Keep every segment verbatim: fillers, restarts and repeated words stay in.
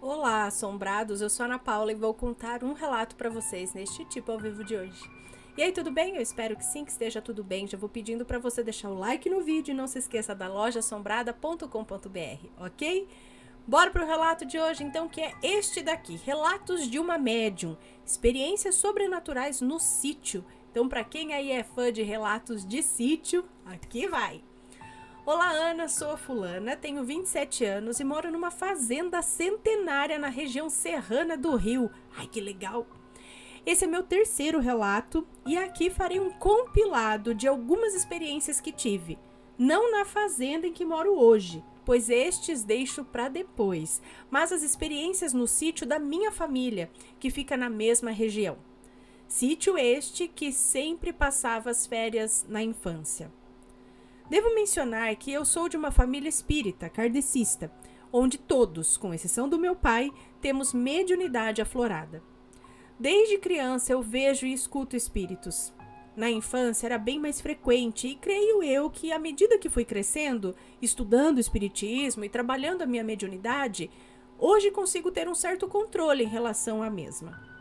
Olá, assombrados! Eu sou a Ana Paula e vou contar um relato para vocês neste Tipo ao Vivo de hoje. E aí, tudo bem? Eu espero que sim, que esteja tudo bem. Já vou pedindo para você deixar o like no vídeo e não se esqueça da loja assombrada ponto com ponto br, ok? Bora pro relato de hoje, então, que é este daqui. Relatos de uma médium. Experiências sobrenaturais no sítio. Então, para quem aí é fã de relatos de sítio, aqui vai! Olá, Ana, sou a fulana, tenho vinte e sete anos e moro numa fazenda centenária na região serrana do Rio. Ai, que legal! Esse é meu terceiro relato e aqui farei um compilado de algumas experiências que tive. Não na fazenda em que moro hoje, pois estes deixo para depois, mas as experiências no sítio da minha família, que fica na mesma região. Sítio este que sempre passava as férias na infância. Devo mencionar que eu sou de uma família espírita, kardecista, onde todos, com exceção do meu pai, temos mediunidade aflorada. Desde criança eu vejo e escuto espíritos. Na infância era bem mais frequente e creio eu que, à medida que fui crescendo, estudando espiritismo e trabalhando a minha mediunidade, hoje consigo ter um certo controle em relação à mesma.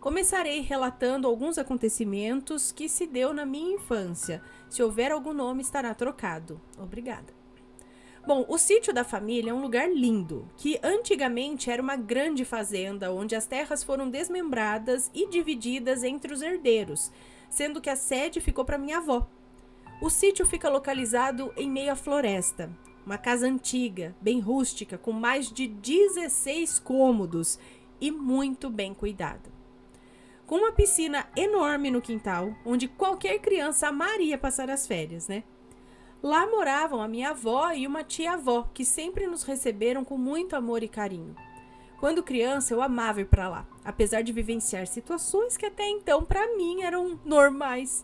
Começarei relatando alguns acontecimentos que se deu na minha infância. Se houver algum nome, estará trocado. Obrigada. Bom, o sítio da família é um lugar lindo, que antigamente era uma grande fazenda, onde as terras foram desmembradas e divididas entre os herdeiros, sendo que a sede ficou para minha avó. O sítio fica localizado em meio à floresta. Uma casa antiga, bem rústica, com mais de dezesseis cômodos e muito bem cuidada. Com uma piscina enorme no quintal, onde qualquer criança amaria passar as férias, né? Lá moravam a minha avó e uma tia-avó, que sempre nos receberam com muito amor e carinho. Quando criança, eu amava ir para lá, apesar de vivenciar situações que até então, para mim, eram normais.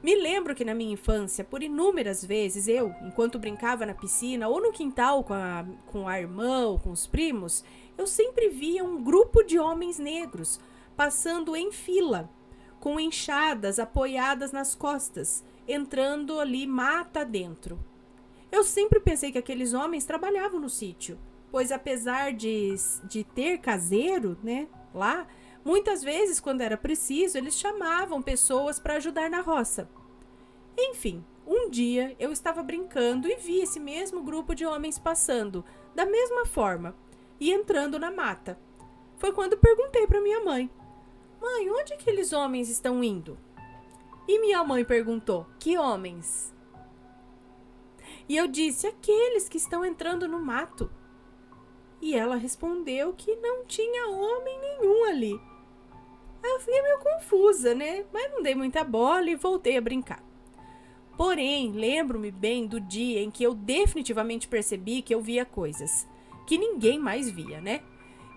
Me lembro que na minha infância, por inúmeras vezes, eu, enquanto brincava na piscina ou no quintal com a, com a irmã ou com os primos, eu sempre via um grupo de homens negros, passando em fila, com enxadas apoiadas nas costas, entrando ali mata dentro. Eu sempre pensei que aqueles homens trabalhavam no sítio, pois apesar de, de ter caseiro, né, lá, muitas vezes, quando era preciso, eles chamavam pessoas para ajudar na roça. Enfim, um dia eu estava brincando e vi esse mesmo grupo de homens passando, da mesma forma, e entrando na mata. Foi quando perguntei para minha mãe: "Mãe, onde aqueles homens estão indo?" E minha mãe perguntou: "Que homens?" E eu disse: "Aqueles que estão entrando no mato." E ela respondeu que não tinha homem nenhum ali. Aí eu fiquei meio confusa, né? Mas não dei muita bola e voltei a brincar. Porém, lembro-me bem do dia em que eu definitivamente percebi que eu via coisas que ninguém mais via, né?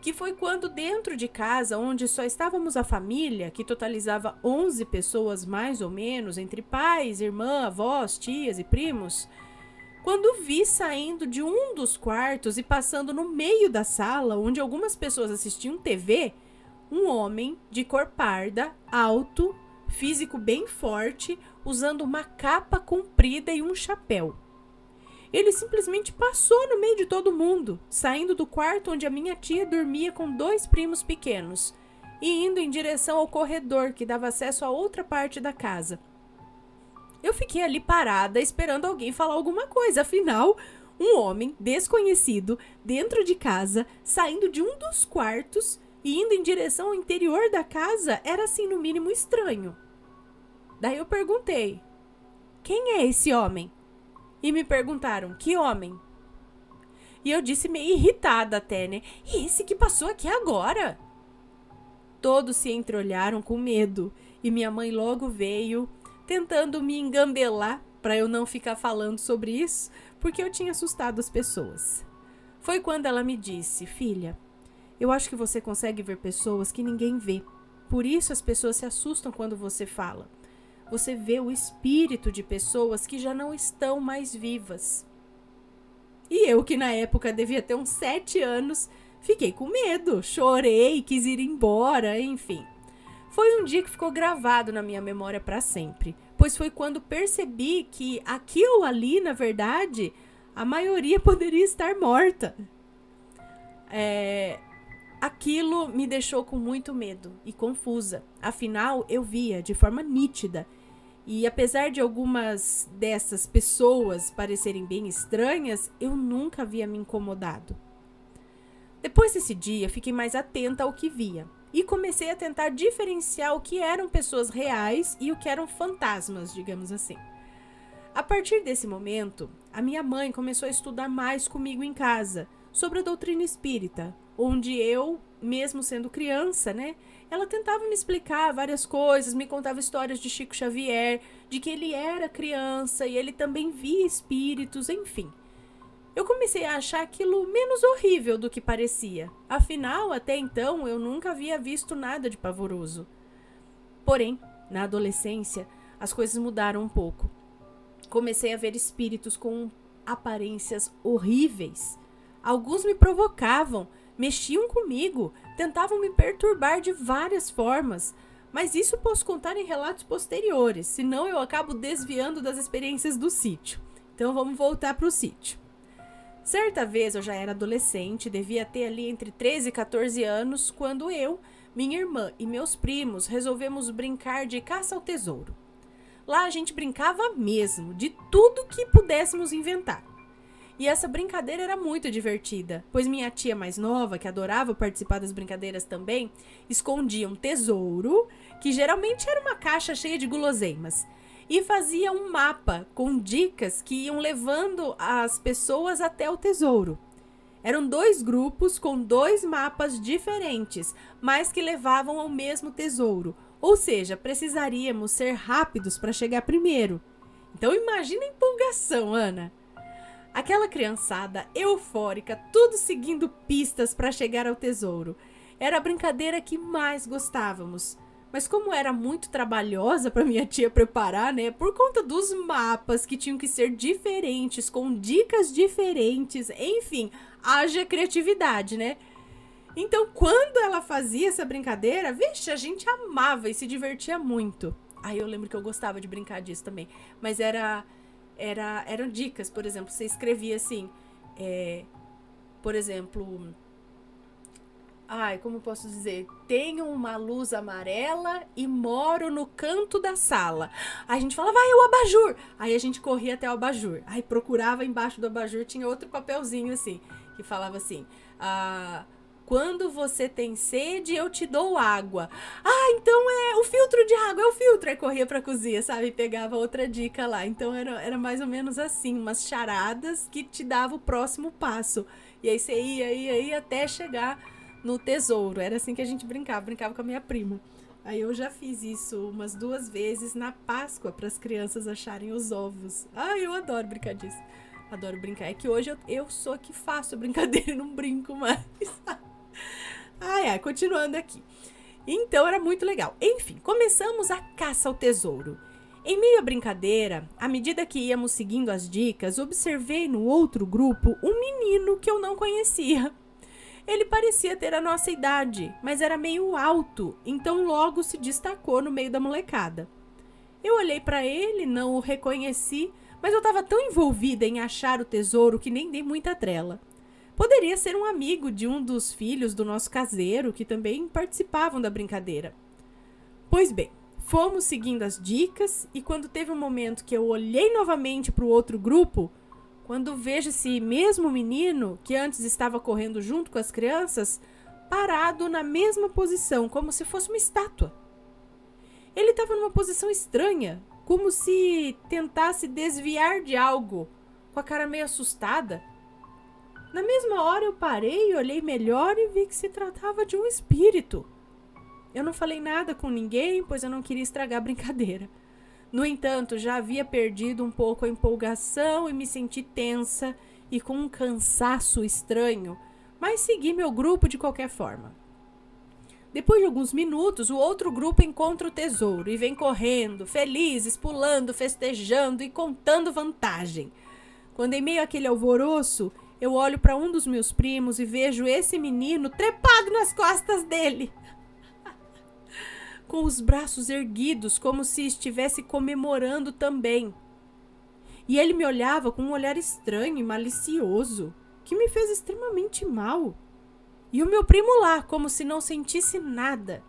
Que foi quando, dentro de casa, onde só estávamos a família, que totalizava onze pessoas mais ou menos, entre pais, irmã, avós, tias e primos, quando vi saindo de um dos quartos e passando no meio da sala, onde algumas pessoas assistiam tê vê, um homem de cor parda, alto, físico bem forte, usando uma capa comprida e um chapéu. Ele simplesmente passou no meio de todo mundo, saindo do quarto onde a minha tia dormia com dois primos pequenos e indo em direção ao corredor que dava acesso a outra parte da casa. Eu fiquei ali parada esperando alguém falar alguma coisa, afinal, um homem desconhecido dentro de casa, saindo de um dos quartos e indo em direção ao interior da casa era assim no mínimo estranho. Daí eu perguntei: "Quem é esse homem?" E me perguntaram: "Que homem?" E eu disse meio irritada até, né? "Esse que passou aqui agora." Todos se entreolharam com medo e minha mãe logo veio tentando me engambelar para eu não ficar falando sobre isso, porque eu tinha assustado as pessoas. Foi quando ela me disse: "Filha, eu acho que você consegue ver pessoas que ninguém vê. Por isso as pessoas se assustam quando você fala. Você vê o espírito de pessoas que já não estão mais vivas." E eu, que na época devia ter uns sete anos, fiquei com medo, chorei, quis ir embora, enfim. Foi um dia que ficou gravado na minha memória para sempre, pois foi quando percebi que aqui ou ali, na verdade, a maioria poderia estar morta. é, aquilo me deixou com muito medo e confusa. Afinal, eu via de forma nítida. E apesar de algumas dessas pessoas parecerem bem estranhas, eu nunca havia me incomodado. Depois desse dia, fiquei mais atenta ao que via e comecei a tentar diferenciar o que eram pessoas reais e o que eram fantasmas, digamos assim. A partir desse momento, a minha mãe começou a estudar mais comigo em casa sobre a doutrina espírita, onde eu, mesmo sendo criança, né, ela tentava me explicar várias coisas, me contava histórias de Chico Xavier, de que ele era criança e ele também via espíritos, enfim. Eu comecei a achar aquilo menos horrível do que parecia. Afinal, até então, eu nunca havia visto nada de pavoroso. Porém, na adolescência, as coisas mudaram um pouco. Comecei a ver espíritos com aparências horríveis. Alguns me provocavam, mexiam comigo, tentavam me perturbar de várias formas. Mas isso posso contar em relatos posteriores, senão eu acabo desviando das experiências do sítio. Então vamos voltar para o sítio. Certa vez, eu já era adolescente, devia ter ali entre treze e quatorze anos, quando eu, minha irmã e meus primos resolvemos brincar de caça ao tesouro. Lá a gente brincava mesmo, de tudo que pudéssemos inventar. E essa brincadeira era muito divertida, pois minha tia mais nova, que adorava participar das brincadeiras também, escondia um tesouro, que geralmente era uma caixa cheia de guloseimas, e fazia um mapa com dicas que iam levando as pessoas até o tesouro. Eram dois grupos com dois mapas diferentes, mas que levavam ao mesmo tesouro. Ou seja, precisaríamos ser rápidos para chegar primeiro. Então imagina a empolgação, Ana! Aquela criançada eufórica, tudo seguindo pistas para chegar ao tesouro. Era a brincadeira que mais gostávamos. Mas como era muito trabalhosa para minha tia preparar, né, por conta dos mapas que tinham que ser diferentes, com dicas diferentes, enfim, haja criatividade, né? Então, quando ela fazia essa brincadeira, vixe, a gente amava e se divertia muito. Aí eu lembro que eu gostava de brincar disso também, mas era, era, eram dicas, por exemplo, você escrevia assim, é, por exemplo... Ai, como posso dizer? Tenho uma luz amarela e moro no canto da sala. Aí a gente falava, vai, o abajur! Aí a gente corria até o abajur. Aí procurava embaixo do abajur, tinha outro papelzinho assim, que falava assim, ah, quando você tem sede, eu te dou água. Ah, então é o filtro de água, é o filtro. Aí corria pra cozinha, sabe? E pegava outra dica lá. Então era, era mais ou menos assim, umas charadas que te dava o próximo passo. E aí você ia, ia, ia até chegar... no tesouro. Era assim que a gente brincava, brincava com a minha prima. Aí eu já fiz isso umas duas vezes na Páscoa para as crianças acharem os ovos. Ai, eu adoro brincar disso. Adoro brincar. É que hoje eu, eu sou a que faço brincadeira e não brinco mais. Ai, ai, continuando aqui. Então era muito legal. Enfim, começamos a caça ao tesouro. Em meio à brincadeira, à medida que íamos seguindo as dicas, observei no outro grupo um menino que eu não conhecia. Ele parecia ter a nossa idade, mas era meio alto, então logo se destacou no meio da molecada. Eu olhei para ele, não o reconheci, mas eu estava tão envolvida em achar o tesouro que nem dei muita trela. Poderia ser um amigo de um dos filhos do nosso caseiro, que também participavam da brincadeira. Pois bem, fomos seguindo as dicas e quando teve um momento que eu olhei novamente para o outro grupo... Quando vejo esse mesmo menino, que antes estava correndo junto com as crianças, parado na mesma posição, como se fosse uma estátua. Ele estava numa posição estranha, como se tentasse desviar de algo, com a cara meio assustada. Na mesma hora eu parei, olhei melhor e vi que se tratava de um espírito. Eu não falei nada com ninguém, pois eu não queria estragar a brincadeira. No entanto, já havia perdido um pouco a empolgação e me senti tensa e com um cansaço estranho, mas segui meu grupo de qualquer forma. Depois de alguns minutos, o outro grupo encontra o tesouro e vem correndo, felizes, pulando, festejando e contando vantagem. Quando em meio àquele alvoroço, eu olho para um dos meus primos e vejo esse menino trepado nas costas dele. Com os braços erguidos, como se estivesse comemorando também. E ele me olhava com um olhar estranho e malicioso, que me fez extremamente mal. E o meu primo lá, como se não sentisse nada.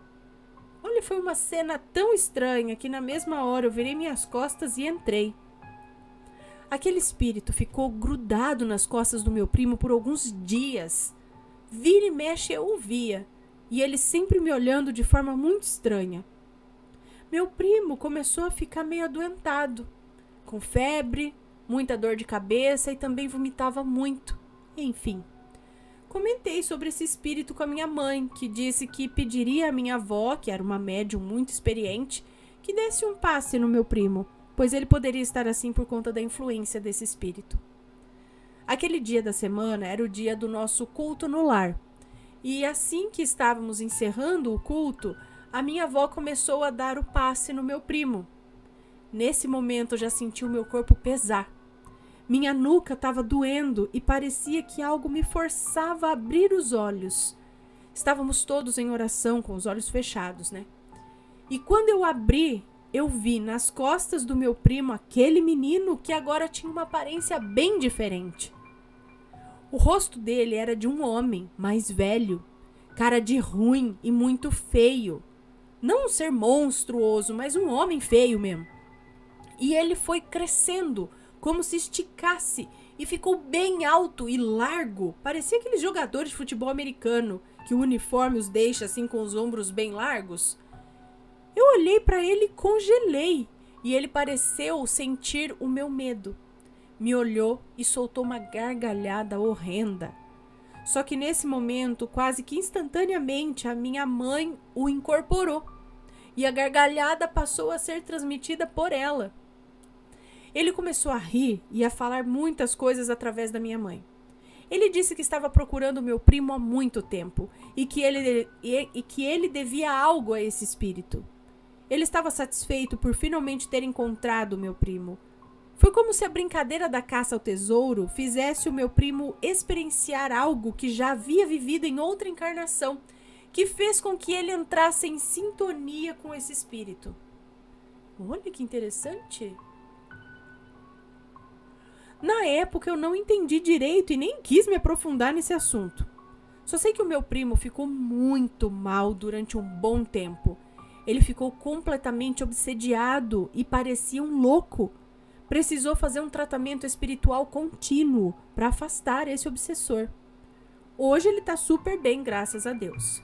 Olha, foi uma cena tão estranha que na mesma hora eu virei minhas costas e entrei. Aquele espírito ficou grudado nas costas do meu primo por alguns dias. Vira e mexe eu o via, e ele sempre me olhando de forma muito estranha. Meu primo começou a ficar meio adoentado, com febre, muita dor de cabeça e também vomitava muito. Enfim, comentei sobre esse espírito com a minha mãe, que disse que pediria à minha avó, que era uma médium muito experiente, que desse um passe no meu primo, pois ele poderia estar assim por conta da influência desse espírito. Aquele dia da semana era o dia do nosso culto no lar. E assim que estávamos encerrando o culto, a minha avó começou a dar o passe no meu primo. Nesse momento eu já senti o meu corpo pesar. Minha nuca estava doendo e parecia que algo me forçava a abrir os olhos. Estávamos todos em oração com os olhos fechados, né? E quando eu abri, eu vi nas costas do meu primo aquele menino que agora tinha uma aparência bem diferente. O rosto dele era de um homem mais velho, cara de ruim e muito feio. Não um ser monstruoso, mas um homem feio mesmo. E ele foi crescendo, como se esticasse, e ficou bem alto e largo. Parecia aqueles jogadores de futebol americano, que o uniforme os deixa assim com os ombros bem largos. Eu olhei para ele e congelei, e ele pareceu sentir o meu medo. Me olhou e soltou uma gargalhada horrenda. Só que nesse momento, quase que instantaneamente, a minha mãe o incorporou. E a gargalhada passou a ser transmitida por ela. Ele começou a rir e a falar muitas coisas através da minha mãe. Ele disse que estava procurando meu primo há muito tempo e que ele, e, e que ele devia algo a esse espírito. Ele estava satisfeito por finalmente ter encontrado meu primo. Foi como se a brincadeira da caça ao tesouro fizesse o meu primo experienciar algo que já havia vivido em outra encarnação, que fez com que ele entrasse em sintonia com esse espírito. Olha que interessante! Na época eu não entendi direito e nem quis me aprofundar nesse assunto. Só sei que o meu primo ficou muito mal durante um bom tempo. Ele ficou completamente obsediado e parecia um louco. Precisou fazer um tratamento espiritual contínuo para afastar esse obsessor. Hoje ele está super bem, graças a Deus.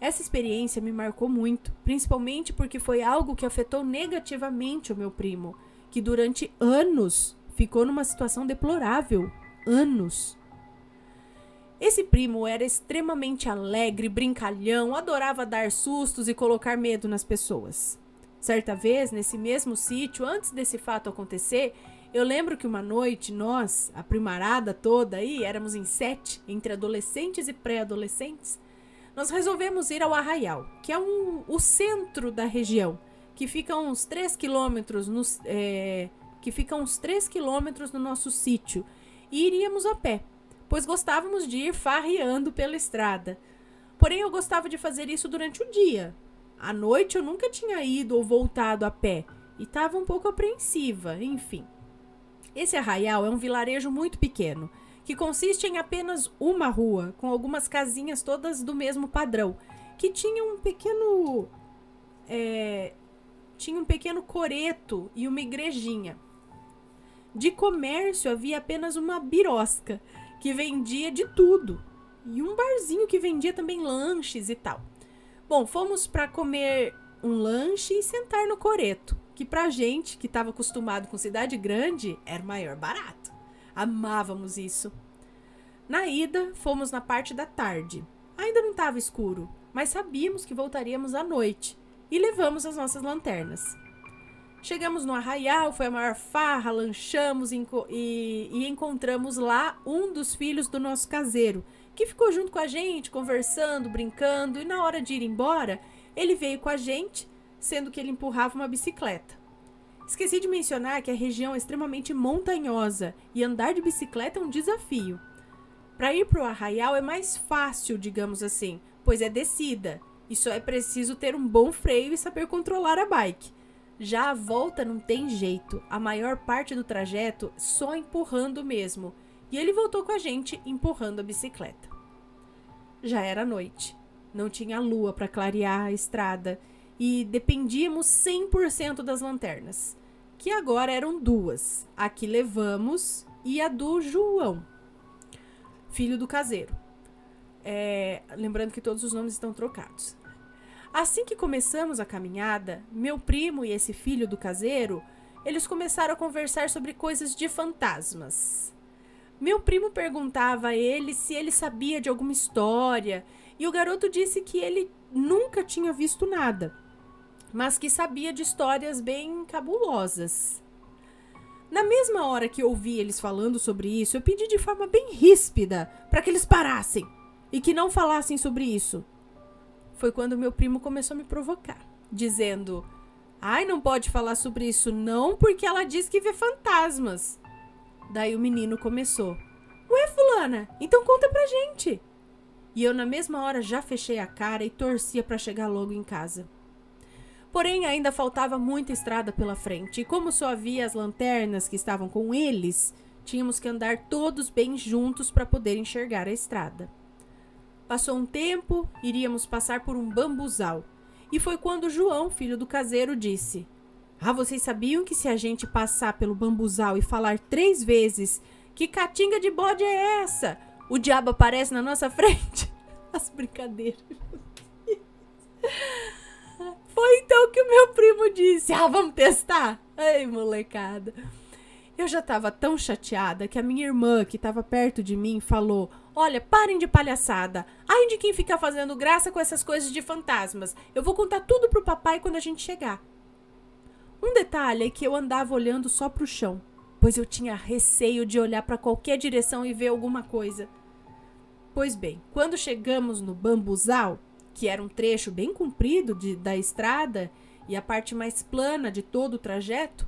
Essa experiência me marcou muito, principalmente porque foi algo que afetou negativamente o meu primo, que durante anos ficou numa situação deplorável. Anos. Esse primo era extremamente alegre, brincalhão, adorava dar sustos e colocar medo nas pessoas. Certa vez, nesse mesmo sítio, antes desse fato acontecer, eu lembro que uma noite nós, a primarada toda aí, éramos em sete, entre adolescentes e pré-adolescentes, nós resolvemos ir ao Arraial, que é um, o centro da região, que fica uns três quilômetros nos, é, que fica uns três quilômetros do nosso sítio, e iríamos a pé, pois gostávamos de ir farreando pela estrada. Porém, eu gostava de fazer isso durante o dia. À noite eu nunca tinha ido ou voltado a pé e estava um pouco apreensiva, enfim. Esse Arraial é um vilarejo muito pequeno, que consiste em apenas uma rua, com algumas casinhas todas do mesmo padrão, que tinha um pequeno, é, tinha um pequeno coreto e uma igrejinha. De comércio havia apenas uma birosca, que vendia de tudo, e um barzinho que vendia também lanches e tal. Bom, fomos para comer um lanche e sentar no coreto, que pra gente, que estava acostumado com cidade grande, era o maior barato. Amávamos isso. Na ida, fomos na parte da tarde. Ainda não estava escuro, mas sabíamos que voltaríamos à noite e levamos as nossas lanternas. Chegamos no Arraial, foi a maior farra, lanchamos e, e encontramos lá um dos filhos do nosso caseiro, que ficou junto com a gente, conversando, brincando, e na hora de ir embora, ele veio com a gente, sendo que ele empurrava uma bicicleta. Esqueci de mencionar que a região é extremamente montanhosa, e andar de bicicleta é um desafio. Para ir para o Arraial é mais fácil, digamos assim, pois é descida, e só é preciso ter um bom freio e saber controlar a bike. Já a volta não tem jeito, a maior parte do trajeto só empurrando mesmo. E ele voltou com a gente empurrando a bicicleta. já era noite. Não tinha lua para clarear a estrada e dependíamos cem por cento das lanternas, que agora eram duas, a que levamos e a do João, filho do caseiro. É, lembrando que todos os nomes estão trocados. Assim que começamos a caminhada, meu primo e esse filho do caseiro, eles começaram a conversar sobre coisas de fantasmas. Meu primo perguntava a ele se ele sabia de alguma história, e o garoto disse que ele nunca tinha visto nada, mas que sabia de histórias bem cabulosas. Na mesma hora que ouvi eles falando sobre isso, eu pedi de forma bem ríspida para que eles parassem e que não falassem sobre isso. Foi quando meu primo começou a me provocar, dizendo: "Ai, não pode falar sobre isso não, porque ela diz que vê fantasmas." Daí o menino começou: "Ué, fulana, então conta pra gente." E eu na mesma hora já fechei a cara e torcia para chegar logo em casa. Porém, ainda faltava muita estrada pela frente, e como só havia as lanternas que estavam com eles, tínhamos que andar todos bem juntos para poder enxergar a estrada. Passou um tempo, iríamos passar por um bambuzal, e foi quando João, filho do caseiro, disse: "Ah, vocês sabiam que se a gente passar pelo bambuzal e falar três vezes, que catinga de bode é essa? O diabo aparece na nossa frente?" As brincadeiras. Foi então que o meu primo disse: "Ah, vamos testar." Ai, molecada. Eu já estava tão chateada que a minha irmã, que estava perto de mim, falou: "Olha, parem de palhaçada. Ai de quem fica fazendo graça com essas coisas de fantasmas. Eu vou contar tudo pro papai quando a gente chegar." Um detalhe é que eu andava olhando só pro chão, pois eu tinha receio de olhar para qualquer direção e ver alguma coisa. Pois bem, quando chegamos no bambuzal, que era um trecho bem comprido de, da estrada e a parte mais plana de todo o trajeto,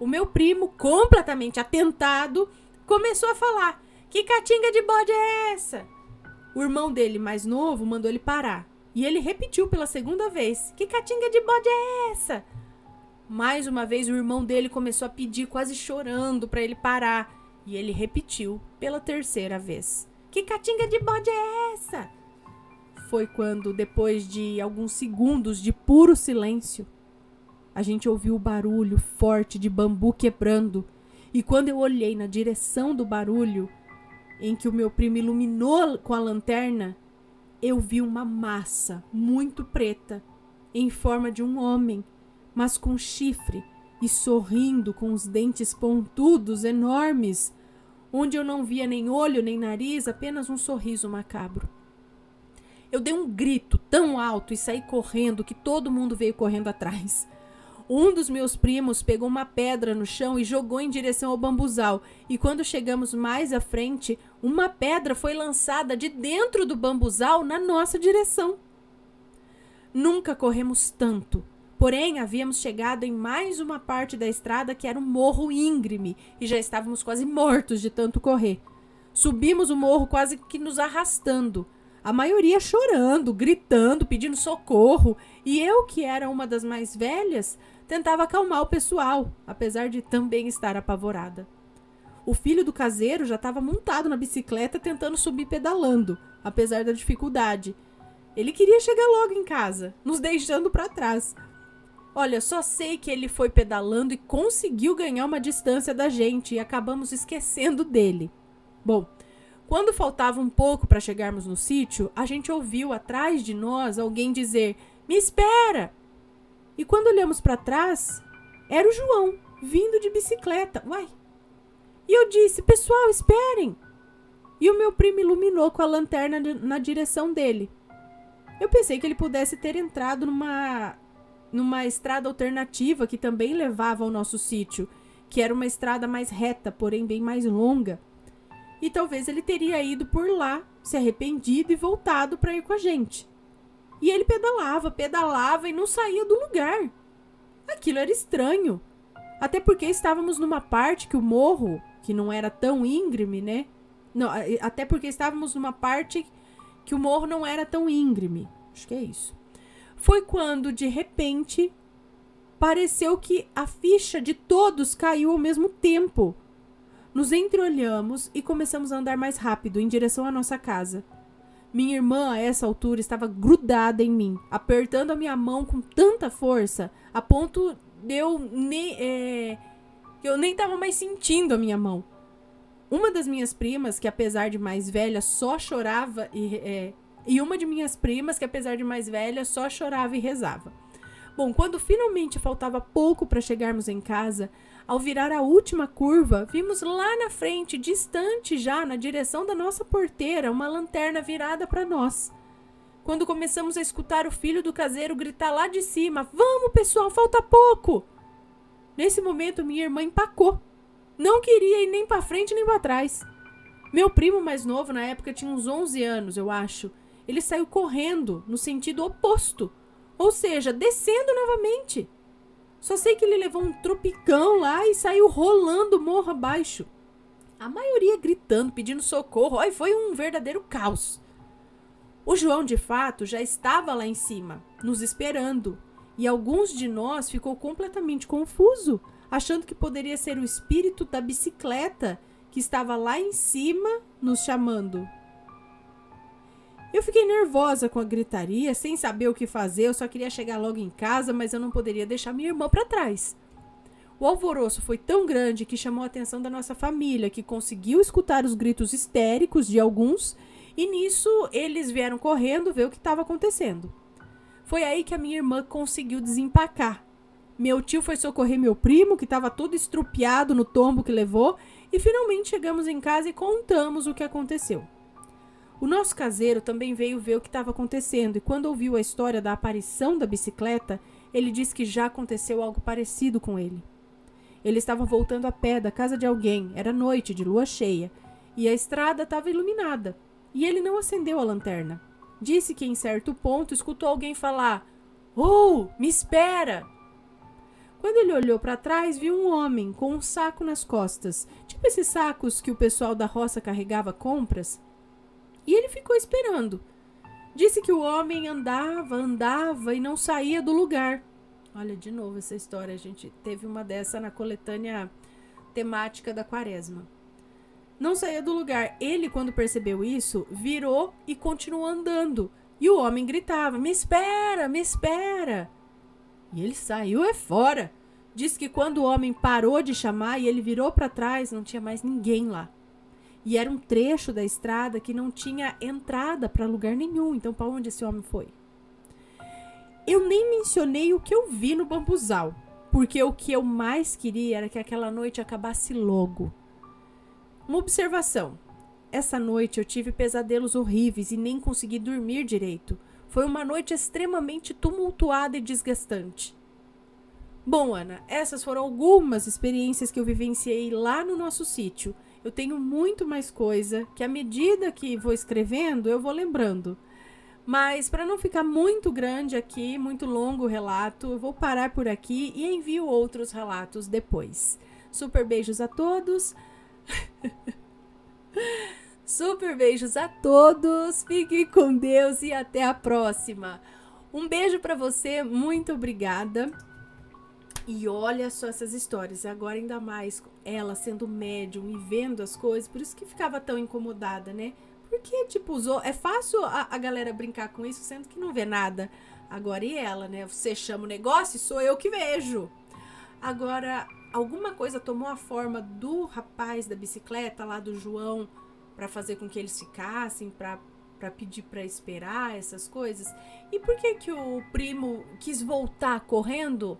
o meu primo, completamente atentado, começou a falar: "Que catinga de bode é essa?" O irmão dele, mais novo, mandou ele parar, e ele repetiu pela segunda vez: "Que catinga de bode é essa?" Mais uma vez o irmão dele começou a pedir, quase chorando, para ele parar, e ele repetiu pela terceira vez: "Que catinga de bode é essa?" Foi quando, depois de alguns segundos de puro silêncio, a gente ouviu o barulho forte de bambu quebrando. E quando eu olhei na direção do barulho, em que o meu primo iluminou com a lanterna, eu vi uma massa muito preta, em forma de um homem, mas com chifre e sorrindo com os dentes pontudos enormes, onde eu não via nem olho nem nariz, apenas um sorriso macabro. Eu dei um grito tão alto e saí correndo que todo mundo veio correndo atrás. Um dos meus primos pegou uma pedra no chão e jogou em direção ao bambuzal, e quando chegamos mais à frente, uma pedra foi lançada de dentro do bambuzal na nossa direção. Nunca corremos tanto, porém havíamos chegado em mais uma parte da estrada que era um morro íngreme e já estávamos quase mortos de tanto correr. Subimos o morro quase que nos arrastando. A maioria chorando, gritando, pedindo socorro, e eu, que era uma das mais velhas, tentava acalmar o pessoal, apesar de também estar apavorada. O filho do caseiro já estava montado na bicicleta tentando subir pedalando, apesar da dificuldade. Ele queria chegar logo em casa, nos deixando para trás. Olha, só sei que ele foi pedalando e conseguiu ganhar uma distância da gente e acabamos esquecendo dele. Bom, quando faltava um pouco para chegarmos no sítio, a gente ouviu atrás de nós alguém dizer: "Me espera!" E quando olhamos para trás, era o João, vindo de bicicleta. Uai! E eu disse: "Pessoal, esperem!" E o meu primo iluminou com a lanterna na direção dele. Eu pensei que ele pudesse ter entrado numa, numa estrada alternativa que também levava ao nosso sítio, que era uma estrada mais reta, porém bem mais longa. E talvez ele teria ido por lá, se arrependido e voltado para ir com a gente. E ele pedalava, pedalava e não saía do lugar. Aquilo era estranho. Até porque estávamos numa parte que o morro, que não era tão íngreme, né? Não, até porque estávamos numa parte que o morro não era tão íngreme. Acho que é isso. Foi quando, de repente, pareceu que a ficha de todos caiu ao mesmo tempo. Nos entreolhamos e começamos a andar mais rápido em direção à nossa casa. Minha irmã, a essa altura, estava grudada em mim, apertando a minha mão com tanta força, a ponto de eu nem... É, eu nem estava mais sentindo a minha mão. Uma das minhas primas, que apesar de mais velha, só chorava e... É, e uma de minhas primas, que apesar de mais velha, só chorava e rezava. Bom, quando finalmente faltava pouco para chegarmos em casa, ao virar a última curva, vimos lá na frente, distante já, na direção da nossa porteira, uma lanterna virada para nós. Quando começamos a escutar o filho do caseiro gritar lá de cima, "Vamos, pessoal, falta pouco!" Nesse momento, minha irmã empacou. Não queria ir nem para frente nem para trás. Meu primo mais novo, na época, tinha uns onze anos, eu acho. Ele saiu correndo no sentido oposto, ou seja, descendo novamente. Só sei que ele levou um tropicão lá e saiu rolando morro abaixo. A maioria gritando, pedindo socorro. Ai, foi um verdadeiro caos. O João, de fato, já estava lá em cima, nos esperando. E alguns de nós ficou completamente confuso, achando que poderia ser o espírito da bicicleta que estava lá em cima nos chamando. Eu fiquei nervosa com a gritaria, sem saber o que fazer, eu só queria chegar logo em casa, mas eu não poderia deixar minha irmã para trás. O alvoroço foi tão grande que chamou a atenção da nossa família, que conseguiu escutar os gritos histéricos de alguns, e nisso eles vieram correndo ver o que estava acontecendo. Foi aí que a minha irmã conseguiu desempacar. Meu tio foi socorrer meu primo, que estava todo estrupiado no tombo que levou, e finalmente chegamos em casa e contamos o que aconteceu. O nosso caseiro também veio ver o que estava acontecendo e quando ouviu a história da aparição da bicicleta, ele disse que já aconteceu algo parecido com ele. Ele estava voltando a pé da casa de alguém, era noite de lua cheia e a estrada estava iluminada e ele não acendeu a lanterna. Disse que em certo ponto escutou alguém falar, "Oh, me espera!" Quando ele olhou para trás, viu um homem com um saco nas costas, tipo esses sacos que o pessoal da roça carregava compras. E ele ficou esperando. Disse que o homem andava, andava e não saía do lugar. Olha, de novo essa história. A gente teve uma dessa na coletânea temática da quaresma. Não saía do lugar. Ele, quando percebeu isso, virou e continuou andando. E o homem gritava, "Me espera, me espera!" E ele saiu é fora. Disse que quando o homem parou de chamar e ele virou para trás, não tinha mais ninguém lá. E era um trecho da estrada que não tinha entrada para lugar nenhum. Então, para onde esse homem foi? Eu nem mencionei o que eu vi no bambuzal, porque o que eu mais queria era que aquela noite acabasse logo. Uma observação. Essa noite eu tive pesadelos horríveis e nem consegui dormir direito. Foi uma noite extremamente tumultuada e desgastante. Bom, Ana, essas foram algumas experiências que eu vivenciei lá no nosso sítio. Eu tenho muito mais coisa, que à medida que vou escrevendo, eu vou lembrando. Mas para não ficar muito grande aqui, muito longo o relato, eu vou parar por aqui e envio outros relatos depois. Super beijos a todos. Super beijos a todos. Fiquem com Deus e até a próxima. Um beijo para você, muito obrigada. E olha só essas histórias, agora ainda mais ela sendo médium e vendo as coisas, por isso que ficava tão incomodada, né? Porque, tipo, usou, é fácil a, a galera brincar com isso, sendo que não vê nada. Agora e ela, né? Você chama o negócio e sou eu que vejo. Agora, alguma coisa tomou a forma do rapaz da bicicleta lá do João para fazer com que eles ficassem, para... para pedir para esperar, essas coisas. E por que que o primo quis voltar correndo?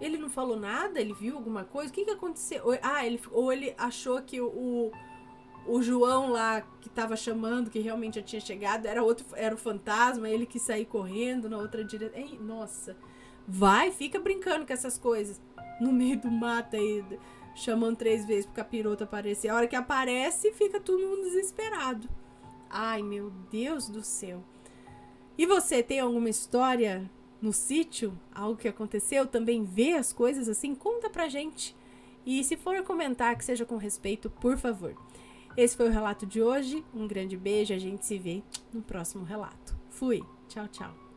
Ele não falou nada? Ele viu alguma coisa? O que que aconteceu? Ah, ele, ou ele achou que o, o João lá que estava chamando, que realmente já tinha chegado, era, outro, era o fantasma, ele quis sair correndo na outra direção. Ei, nossa, vai, fica brincando com essas coisas. No meio do mato aí, chamando três vezes pro capiroto aparecer. A hora que aparece, fica todo mundo desesperado. Ai, meu Deus do céu. E você, tem alguma história no sítio, algo que aconteceu, também vê as coisas assim, conta pra gente. E se for comentar, que seja com respeito, por favor. Esse foi o relato de hoje, um grande beijo, a gente se vê no próximo relato. Fui, tchau, tchau.